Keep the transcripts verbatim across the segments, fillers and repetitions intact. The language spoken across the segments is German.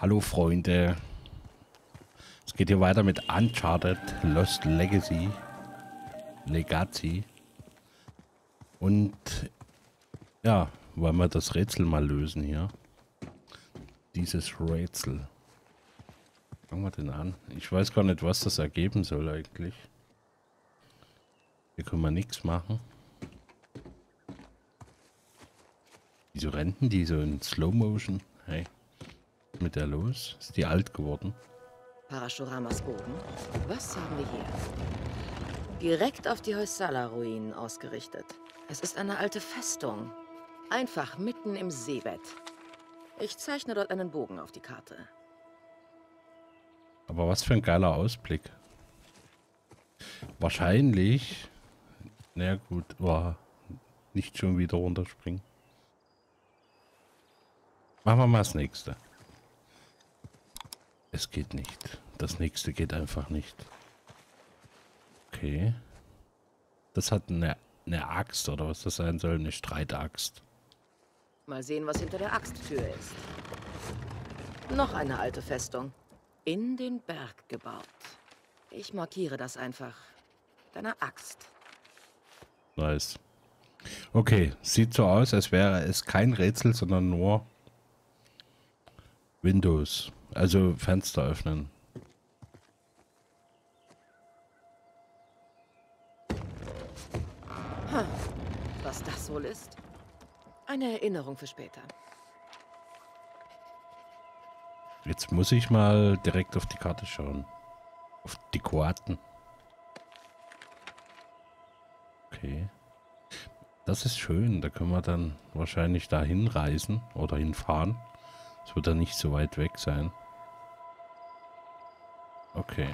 Hallo Freunde. Es geht hier weiter mit Uncharted: Lost Legacy. Legacy. Und ja, wollen wir das Rätsel mal lösen hier. Dieses Rätsel. Fangen wir denn an? Ich weiß gar nicht, was das ergeben soll eigentlich. Hier können wir nichts machen. Wieso rennen die so in Slow Motion? Hey, was ist mit der los? Ist die alt geworden? Parashuramas Bogen. Was haben wir hier? Direkt auf die Hoysala-Ruinen ausgerichtet. Es ist eine alte Festung. Einfach mitten im Seebett. Ich zeichne dort einen Bogen auf die Karte. Aber was für ein geiler Ausblick. Wahrscheinlich. Na gut, oh, nicht schon wieder runterspringen. Machen wir mal das nächste. Es geht nicht. Das nächste geht einfach nicht. Okay. Das hat eine, eine Axt oder was das sein soll, eine Streitaxt. Mal sehen, was hinter der Axttür ist. Noch eine alte Festung. In den Berg gebaut. Ich markiere das einfach. Deine Axt. Nice. Okay, sieht so aus, als wäre es kein Rätsel, sondern nur Windows. Also Fenster öffnen. Hm. Was das wohl ist? Eine Erinnerung für später. Jetzt muss ich mal direkt auf die Karte schauen. Auf die Kroaten. Okay. Das ist schön. Da können wir dann wahrscheinlich da hinreisen oder hinfahren. Es wird dann nicht so weit weg sein. Okay.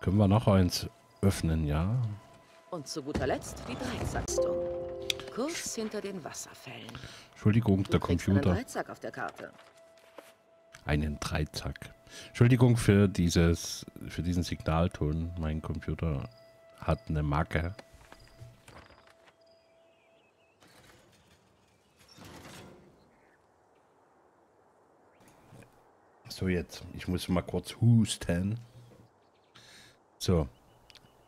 Können wir noch eins öffnen, ja? Und zu guter Letzt die Dreizackstung. Kurz hinter den Wasserfällen. Entschuldigung, du der Computer. Einen Dreizack auf der Karte. Einen Dreizack. Entschuldigung für dieses, für diesen Signalton. Mein Computer hat eine Macke. So, jetzt. Ich muss mal kurz husten. So.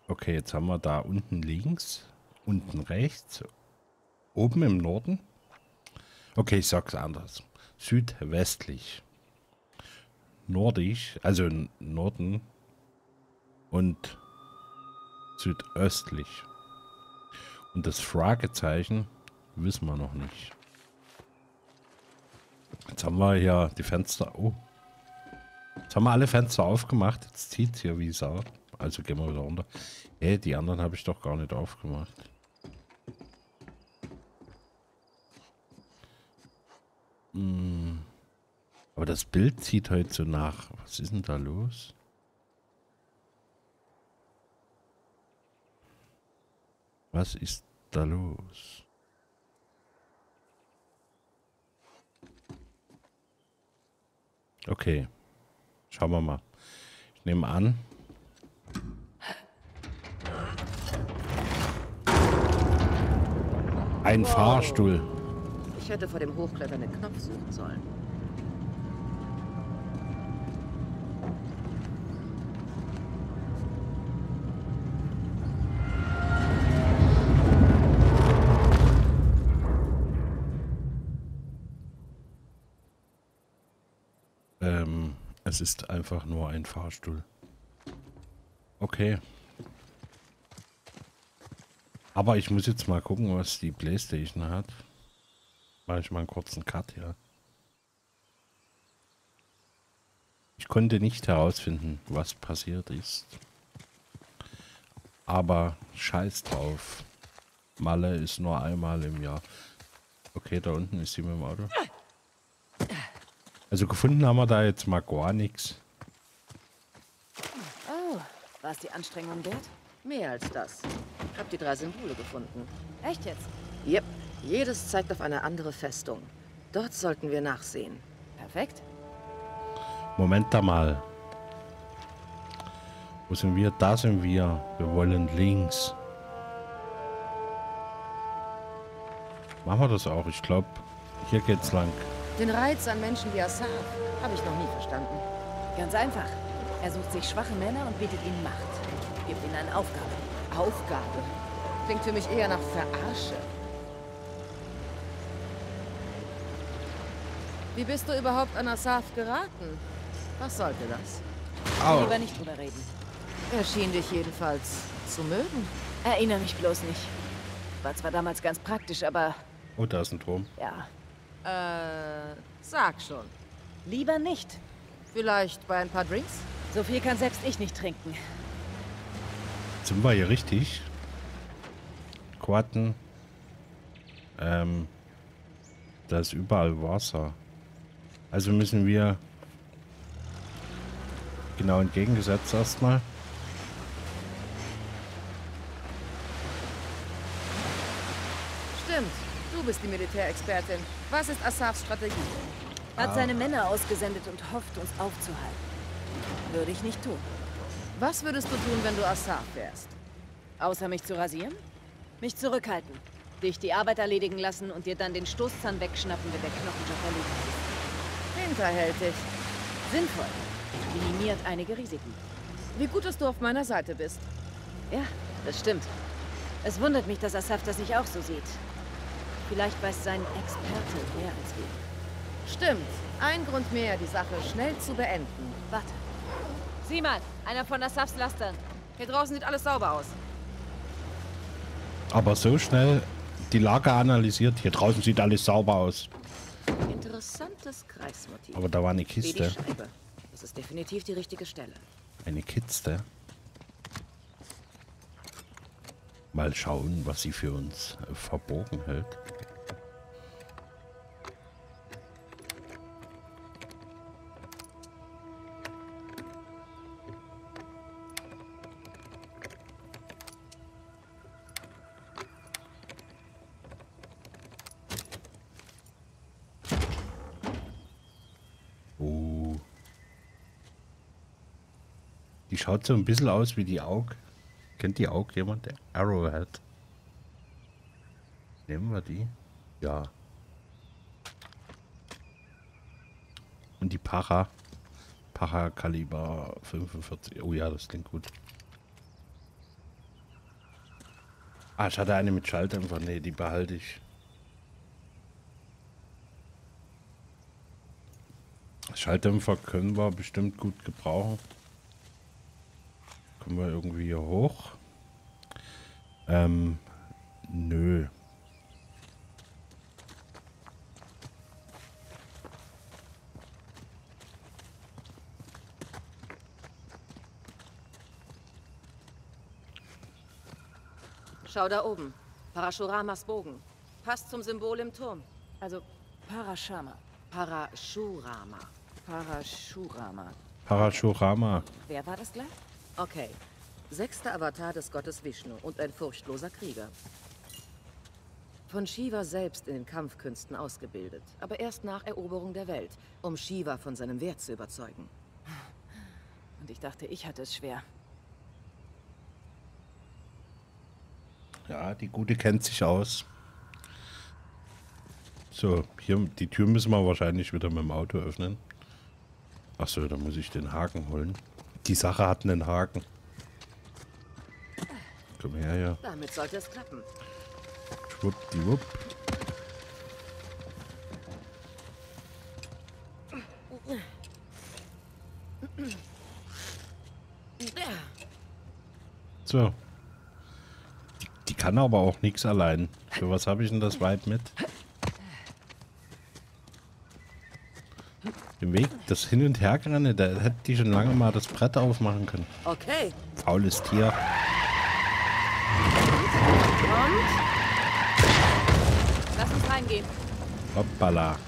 Okay, jetzt haben wir da unten links, unten rechts, oben im Norden. Okay, ich sag's anders. Südwestlich. Nordisch, also Norden und südöstlich. Und das Fragezeichen wissen wir noch nicht. Jetzt haben wir hier die Fenster. Oh. Jetzt haben wir alle Fenster aufgemacht. Jetzt zieht es hier wie Sau. Also gehen wir wieder runter. Hey, die anderen habe ich doch gar nicht aufgemacht. Hm. Aber das Bild zieht heute so nach. Was ist denn da los? Was ist da los? Okay. Schauen wir mal. Ich nehme an. Ein wow. Fahrstuhl. Ich hätte vor dem Hochklettern den Knopf suchen sollen. Es ist einfach nur ein Fahrstuhl. Okay. Aber ich muss jetzt mal gucken, was die PlayStation hat. Mache ich mal einen kurzen Cut hier. Ich konnte nicht herausfinden, was passiert ist. Aber scheiß drauf. Malle ist nur einmal im Jahr. Okay, da unten ist sie mit dem Auto. Also gefunden haben wir da jetzt mal gar nichts. Oh, war es die Anstrengung wert? Mehr als das. Ich habe die drei Symbole gefunden. Echt jetzt? Yep. Jedes zeigt auf eine andere Festung. Dort sollten wir nachsehen. Perfekt. Moment da mal. Wo sind wir? Da sind wir. Wir wollen links. Machen wir das auch. Ich glaube, hier geht's lang. Den Reiz an Menschen wie Asav habe ich noch nie verstanden. Ganz einfach. Er sucht sich schwache Männer und bietet ihnen Macht. Gibt ihnen eine Aufgabe. Aufgabe? Klingt für mich eher nach Verarsche. Wie bist du überhaupt an Asav geraten? Was sollte das? Au. Lieber nicht drüber reden. Er schien dich jedenfalls zu mögen. Erinnere mich bloß nicht. War zwar damals ganz praktisch, aber... Oh, da ist ein Turm. Ja. Äh, sag schon. Lieber nicht. Vielleicht bei ein paar Drinks? So viel kann selbst ich nicht trinken. Sind wir hier richtig? Quarten. Ähm. Da ist überall Wasser. Also müssen wir genau entgegengesetzt erstmal. Stimmt. Du bist die Militärexpertin. Was ist Asavs Strategie? Hat seine Männer ausgesendet und hofft, uns aufzuhalten. Würde ich nicht tun. Was würdest du tun, wenn du Asav wärst? Außer mich zu rasieren? Mich zurückhalten. Dich die Arbeit erledigen lassen und dir dann den Stoßzahn wegschnappen, wenn der Knochenjob liegt. Hinterhältig. Sinnvoll. Minimiert einige Risiken. Wie gut, dass du auf meiner Seite bist. Ja, das stimmt. Es wundert mich, dass Asav das nicht auch so sieht. Vielleicht weiß sein Experte mehr als wir. Stimmt. Ein Grund mehr, die Sache schnell zu beenden. Warte. Sieh mal, einer von Asavs Lastern. Hier draußen sieht alles sauber aus. Aber so schnell die Lage analysiert. Hier draußen sieht alles sauber aus. Interessantes Kreismotiv. Aber da war eine Kiste. Das ist definitiv die richtige Stelle. Eine Kiste. Mal schauen, was sie für uns äh, verborgen hält. Oh. Die schaut so ein bisschen aus wie die Aug. Kennt die auch jemand? Der Arrowhead. Nehmen wir die? Ja. Und die Para. Para Kaliber fünfundvierzig. Oh ja, das klingt gut. Ah, ich hatte eine mit Schalldämpfer. Nee, die behalte ich. Schalldämpfer können wir bestimmt gut gebrauchen. Kommen wir irgendwie hier hoch? Ähm, nö. Schau da oben. Parashuramas Bogen. Passt zum Symbol im Turm. Also Parashurama. Parashurama. Parashurama. Parashurama. Wer war das gleich? Okay. Sechster Avatar des Gottes Vishnu und ein furchtloser Krieger. Von Shiva selbst in den Kampfkünsten ausgebildet, aber erst nach Eroberung der Welt, um Shiva von seinem Wert zu überzeugen. Und ich dachte, ich hatte es schwer. Ja, die Gute kennt sich aus. So, hier, die Tür müssen wir wahrscheinlich wieder mit dem Auto öffnen. Achso, da muss ich den Haken holen. Die Sache hat einen Haken. Komm her, ja. Damit sollte es klappen. Schwuppdiwupp. So. Die, die kann aber auch nichts allein. Für was habe ich denn das Weib mit? Im Weg, das Hin- und Herrennen, da hätte die schon lange mal das Brett aufmachen können. Okay. Faules Tier. Und? Lass uns reingehen. Hoppala.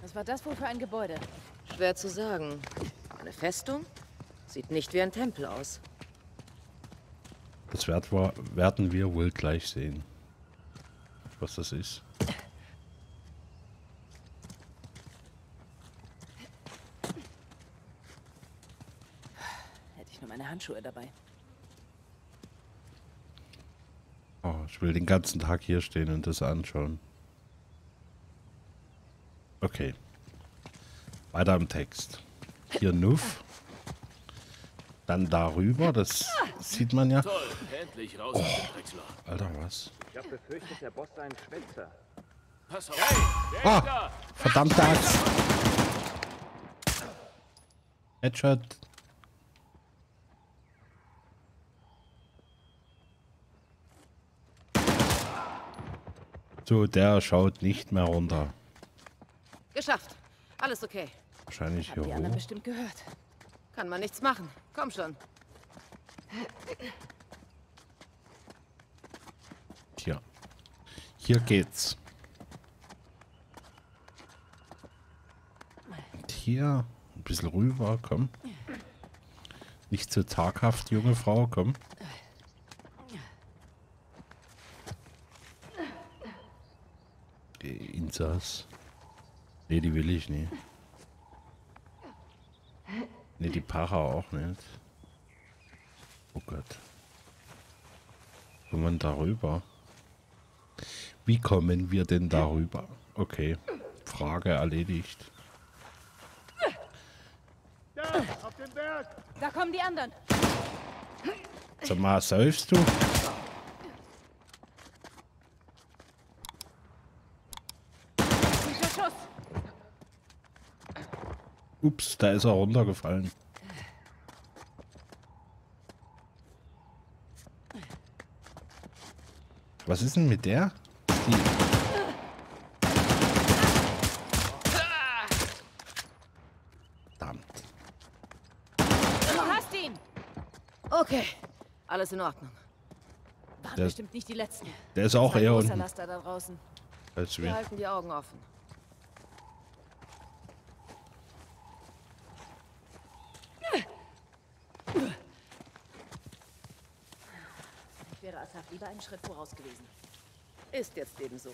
Was war das wohl für ein Gebäude? Schwer zu sagen. Eine Festung? Sieht nicht wie ein Tempel aus. Das werden wir wohl gleich sehen. Was das ist. Handschuhe dabei. Oh, ich will den ganzen Tag hier stehen und das anschauen. Okay. Weiter im Text. Hier Nuff. Dann darüber, das sieht man ja. Oh, Alter, was? Ich hab befürchtet, der Boss sei ein Schwänzer. Pass auf. Ah, verdammte Axt. Headshot. So, der schaut nicht mehr runter. Geschafft. Alles okay. Wahrscheinlich hier oben. Bestimmt gehört. Kann man nichts machen. Komm schon. Tja. Hier geht's. Und hier ein bisschen rüber, komm. Nicht zu taghaft, junge Frau, komm. Die Insas. Nee, die will ich nicht. Nee, die Para auch nicht. Oh Gott. Kommt man darüber? Wie kommen wir denn darüber? Okay. Frage erledigt. Da, auf den Berg. Da kommen die anderen. Sag mal, säufst du? Ups, da ist er runtergefallen. Was ist denn mit der? Die. Verdammt. Du hast ihn. Okay, alles in Ordnung. Waren der, bestimmt nicht die letzten. Der ist auch eher unten. Laster da draußen. Wir halten die Augen offen. Asav lieber einen Schritt voraus gewesen. Ist jetzt eben so.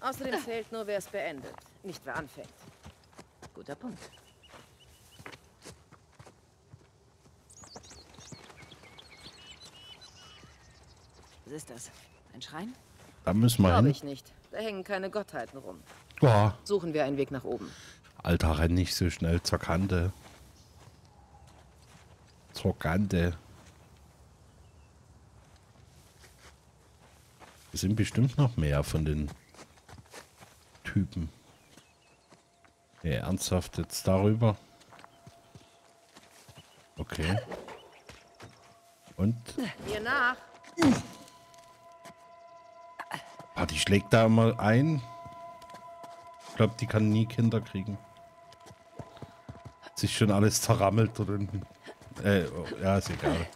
Außerdem zählt nur, wer es beendet, nicht wer anfängt. Guter Punkt. Was ist das? Ein Schrein? Da müssen wir hin. Glaube ich nicht. Da hängen keine Gottheiten rum. Boah. Suchen wir einen Weg nach oben. Alter, renn nicht so schnell zur Kante. Zur Kante. Es sind bestimmt noch mehr von den Typen. Nee, ernsthaft jetzt darüber. Okay. Und? Hier nach. Ah, die schlägt da mal ein. Ich glaube, die kann nie Kinder kriegen. Hat sich schon alles zerrammelt drin. Äh, oh, ja, ist egal.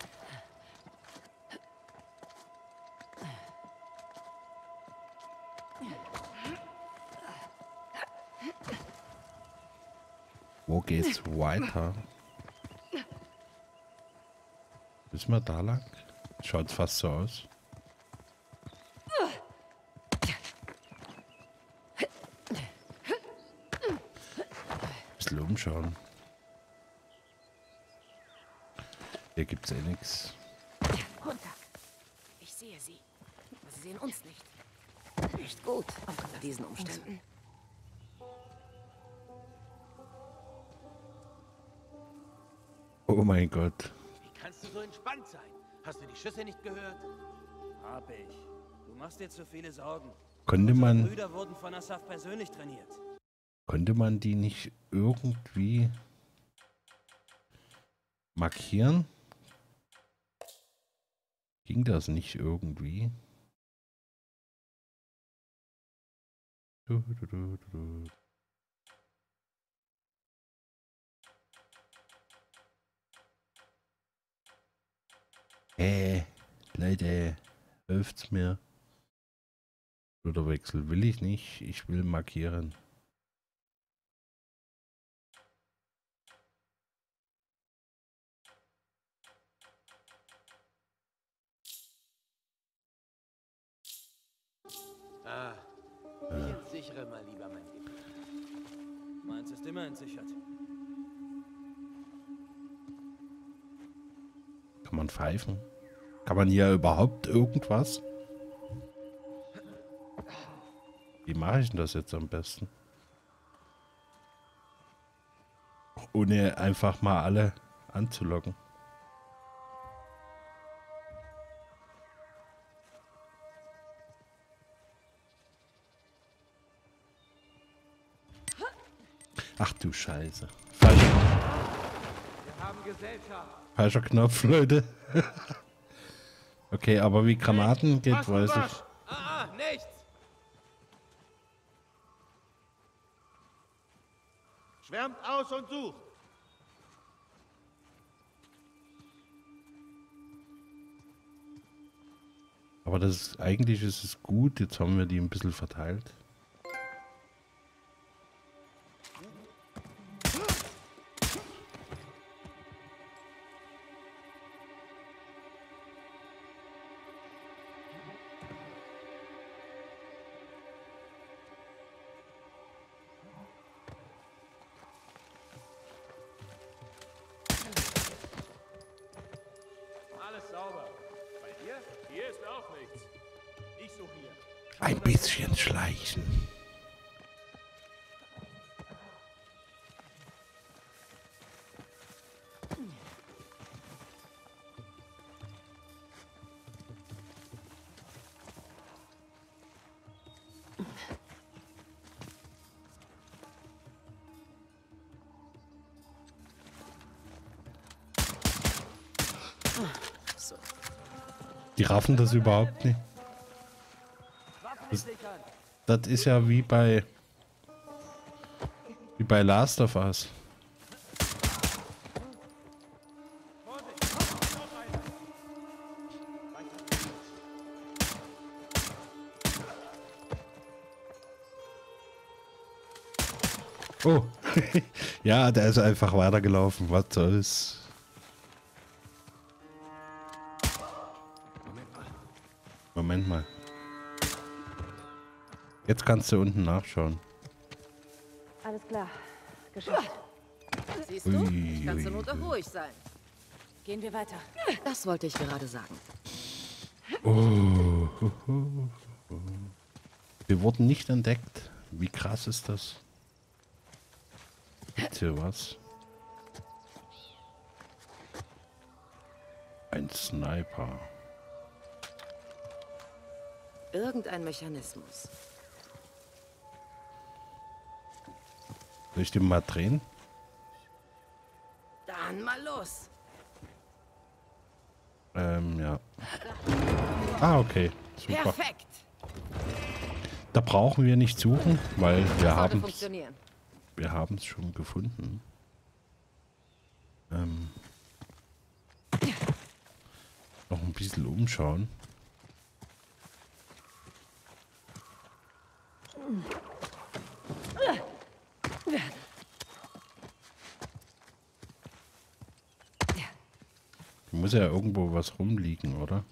Geht's weiter? Müssen wir da lang? Schaut fast so aus. Ein bisschen umschauen. Hier gibt's eh nichts. Runter. Ich sehe sie. Aber sie sehen uns nicht. Nicht gut, auch unter diesen Umständen. Oh mein Gott. Wie kannst du so entspannt sein? Hast du die Schüsse nicht gehört? Hab ich. Du machst dir zu viele Sorgen. Konnte man... Unsere Brüder wurden von Asav persönlich trainiert. Konnte man die nicht irgendwie markieren? Ging das nicht irgendwie? Du, du, du, du, du. Hey, Leute, hilft's mir. Bruderwechsel will ich nicht, ich will markieren. Ah, ich ja. Entsichere mal lieber mein Leben. Meins ist immer entsichert. Kann man pfeifen? Kann man hier überhaupt irgendwas? Wie mache ich denn das jetzt am besten? ohne einfach mal alle anzulocken. Ach du Scheiße. Falsch. Wir haben Gesellschaft. Falscher Knopf, Leute. Okay, aber wie Granaten geht, was, weiß was? Ich. Ah, ah, nichts. Schwärmt aus und sucht. Aber das ist, eigentlich ist es gut. Jetzt haben wir die ein bisschen verteilt. Ein bisschen schleichen. Die raffen das überhaupt nicht. Das, das ist ja wie bei wie bei Last of Us. Oh, ja, der ist einfach weitergelaufen. Was soll's? Moment mal. Jetzt kannst du unten nachschauen. Alles klar. Geschafft. Siehst du? Ich kann zur Not auch ruhig sein. Gehen wir weiter. Das wollte ich gerade sagen. Oh. Wir wurden nicht entdeckt. Wie krass ist das? Gibt's hier was? Ein Sniper. Irgendein Mechanismus. Soll ich den mal drehen? Dann mal los. Ähm, ja. Ah, okay. Super. Perfekt. Da brauchen wir nicht suchen, weil wir haben es. Wir haben es schon gefunden. Ähm. Noch ein bisschen umschauen. Muss ja irgendwo was rumliegen, oder?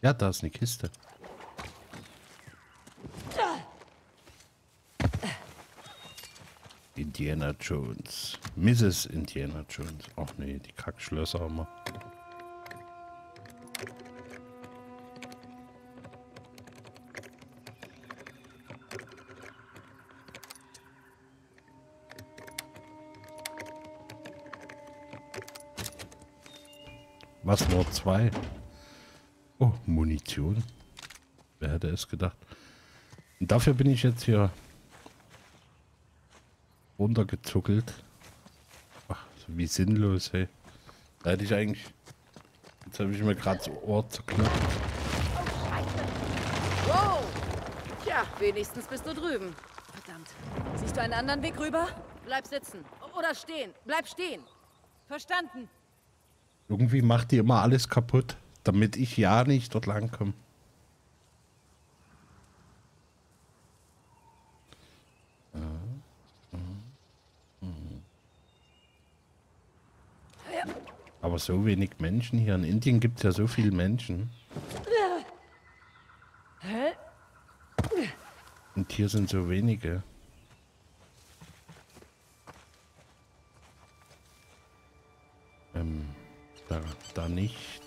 Ja, da ist eine Kiste. Indiana Jones. Misses Indiana Jones. Ach nee, die Kackschlösser haben wir. Was nur zwei? Oh, Munition. Wer hätte es gedacht? Und dafür bin ich jetzt hier runtergezuckelt. Ach, wie sinnlos, hey. Da hätte ich eigentlich... Jetzt habe ich mir gerade das Ohr zerknüpft. Oh, Scheiße. Wow. Tja, wenigstens bist du drüben. Verdammt. Siehst du einen anderen Weg rüber? Bleib sitzen. Oder stehen. Bleib stehen. Verstanden. Irgendwie macht die immer alles kaputt, damit ich ja nicht dort lang komme. Aber so wenig Menschen hier. In Indien gibt es ja so viele Menschen. Und hier sind so wenige. Ähm... Da, da nicht.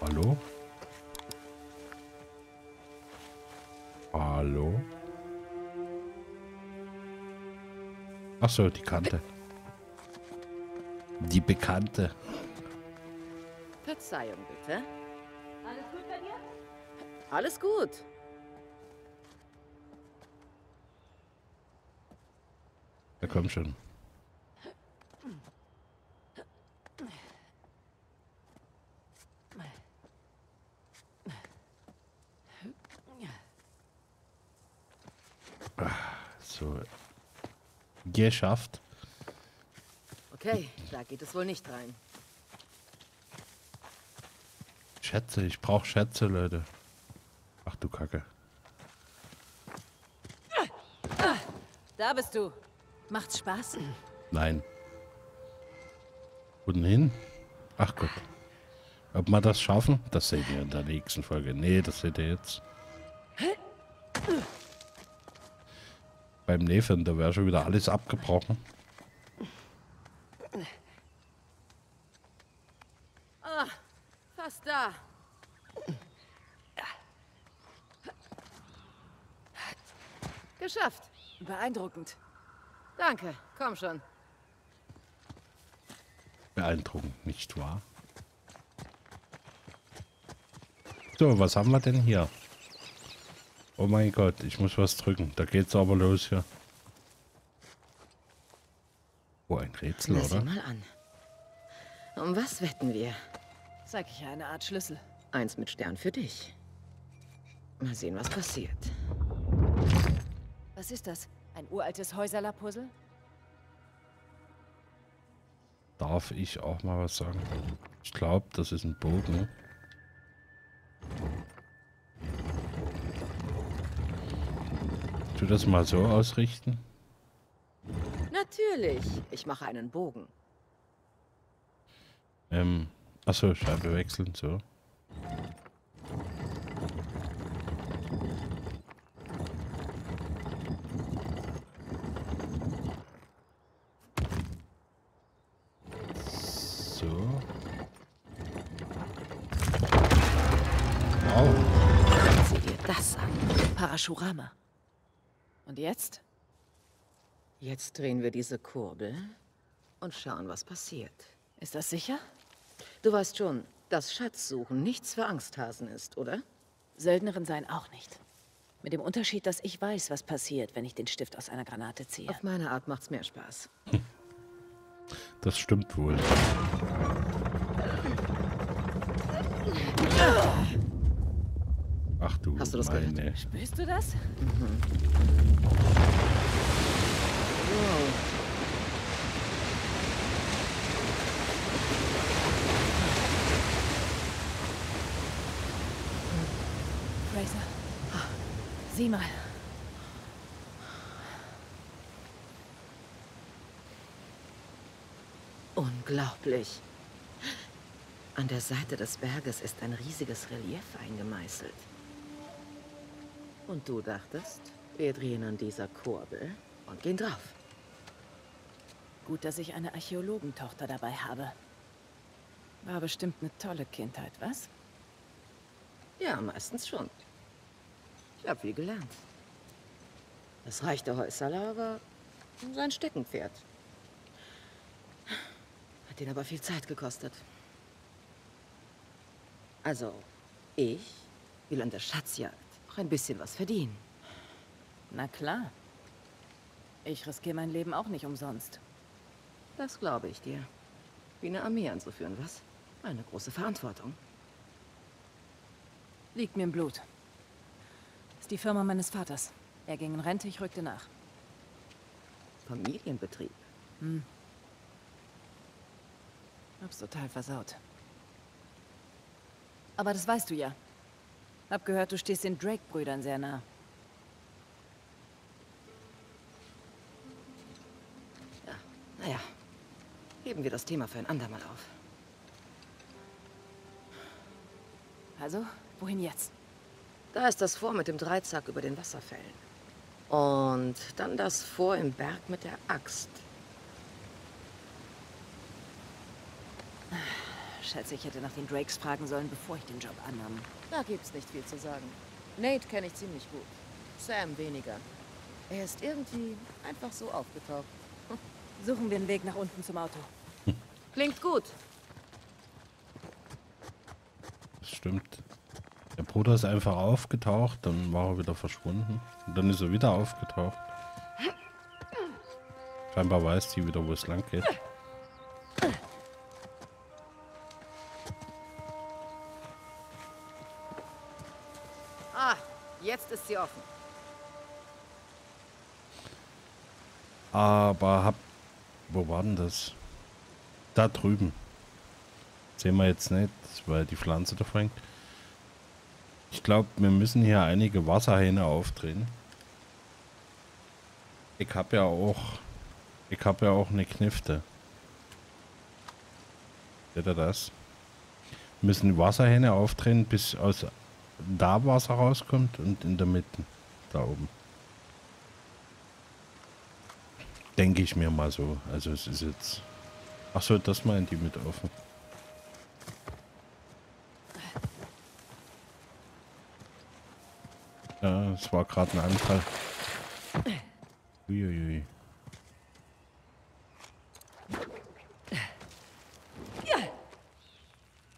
Hallo? Hallo? Achso, die Kante. Die Bekannte. Verzeihung, bitte. Alles gut bei dir? Alles gut. Ja, komm schon. So. Geschafft. Okay, da geht es wohl nicht rein. Schätze, ich brauche Schätze, Leute. Ach du Kacke. Da bist du. Macht's Spaß? Nein. Unten hin? Ach Gott. Ob wir das schaffen? Das seht ihr in der nächsten Folge. Nee, das seht ihr jetzt. Beim Neffen, da wäre schon wieder alles abgebrochen. Ah, fast da. Geschafft. Beeindruckend. Danke, komm schon. Beeindruckend, nicht wahr? So, was haben wir denn hier? Oh mein Gott, ich muss was drücken. Da geht's aber los hier. Oh, ein Rätsel, oder? Lass mal an. Um was wetten wir? Zeig ich ja eine Art Schlüssel. Eins mit Stern für dich. Mal sehen, was passiert. Was ist das? Ein uraltes Häuserlapuzzle? Darf ich auch mal was sagen? Ich glaube, das ist ein Bogen. Tu das mal so ausrichten? Natürlich. Ich mache einen Bogen. Ähm, achso, Scheibe wechseln, so. So. Wow. Sieh dir das an. Parashurama. Und jetzt? Jetzt drehen wir diese Kurbel und schauen, was passiert. Ist das sicher? Du weißt schon, dass Schatzsuchen nichts für Angsthasen ist, oder? Söldnerin sein auch nicht. Mit dem Unterschied, dass ich weiß, was passiert, wenn ich den Stift aus einer Granate ziehe. Auf meine Art macht's mehr Spaß. Hm. Das stimmt wohl. Ach du, hast du das meine gehört? Spürst du das? Mhm. Wow. Frazer, sieh mal. Unglaublich. An der Seite des Berges ist ein riesiges Relief eingemeißelt. Und du dachtest, wir drehen an dieser Kurbel und gehen drauf. Gut, dass ich eine Archäologentochter dabei habe. War bestimmt eine tolle Kindheit, was? Ja, meistens schon. Ich habe viel gelernt. Das reichte Häuserler war sein Steckenpferd. Hat ihn aber viel Zeit gekostet. Also, ich will an der Schatzjagd ein bisschen was verdienen. Na klar. Ich riskiere mein Leben auch nicht umsonst. Das glaube ich dir. Wie eine Armee anzuführen, was? Eine große Verantwortung. Liegt mir im Blut. Ist die Firma meines Vaters. Er ging in Rente, ich rückte nach. Familienbetrieb? Hm. Hab's total versaut. Aber das weißt du ja. Hab gehört, du stehst den Drake-Brüdern sehr nah. Ja, naja. Heben wir das Thema für ein andermal auf. Also, wohin jetzt? Da ist das Vor mit dem Dreizack über den Wasserfällen. Und dann das Vor im Berg mit der Axt. Schätze, ich hätte nach den Drakes fragen sollen, bevor ich den Job annahm. Da gibt's nicht viel zu sagen. Nate kenne ich ziemlich gut. Sam weniger. Er ist irgendwie einfach so aufgetaucht. Suchen wir einen Weg nach unten zum Auto. Hm. Klingt gut. Das stimmt. Der Bruder ist einfach aufgetaucht, dann war er wieder verschwunden. Und dann ist er wieder aufgetaucht. Scheinbar weiß die wieder, wo es lang geht. Ah, jetzt ist sie offen. Aber hab... Wo war denn das? Da drüben. Sehen wir jetzt nicht, weil die Pflanze da fängt. Ich glaube, wir müssen hier einige Wasserhähne aufdrehen. Ich habe ja auch... Ich habe ja auch eine Knifte. Seht ihr das? Wir müssen die Wasserhähne aufdrehen, bis aus da Wasser rauskommt und in der Mitte. Da oben. Denke ich mir mal so. Also es ist jetzt... Achso, das meint die mit offen. Ja, es war gerade ein Anfall. Uiuiui.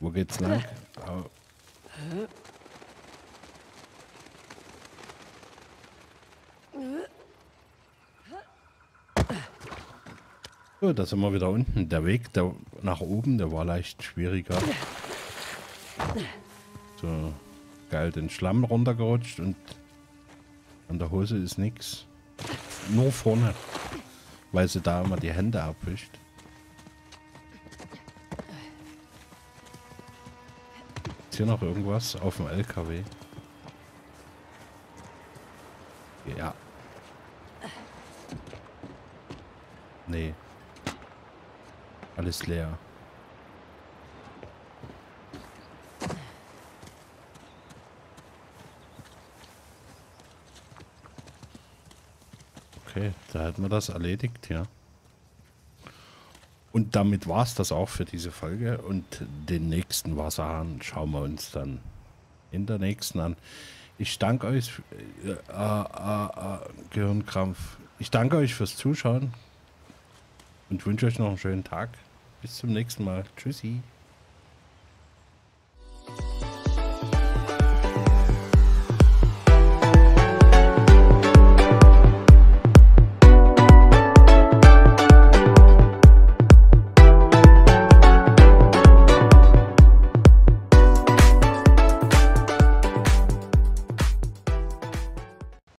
Wo geht's lang? Oh. So, da sind wir wieder unten. Der Weg der nach oben, der war leicht schwieriger. So, geil, den Schlamm runtergerutscht und an der Hose ist nichts. Nur vorne, weil sie da immer die Hände abwischt. Hier noch irgendwas auf dem L K W. Ja. Nee. Alles leer. Okay, da hat man das erledigt, ja. Und damit war es das auch für diese Folge und den nächsten Wasserhahn schauen wir uns dann in der nächsten an. Ich danke euch äh, äh, äh, Gehirnkrampf. Ich danke euch fürs Zuschauen und wünsche euch noch einen schönen Tag. Bis zum nächsten Mal. Tschüssi.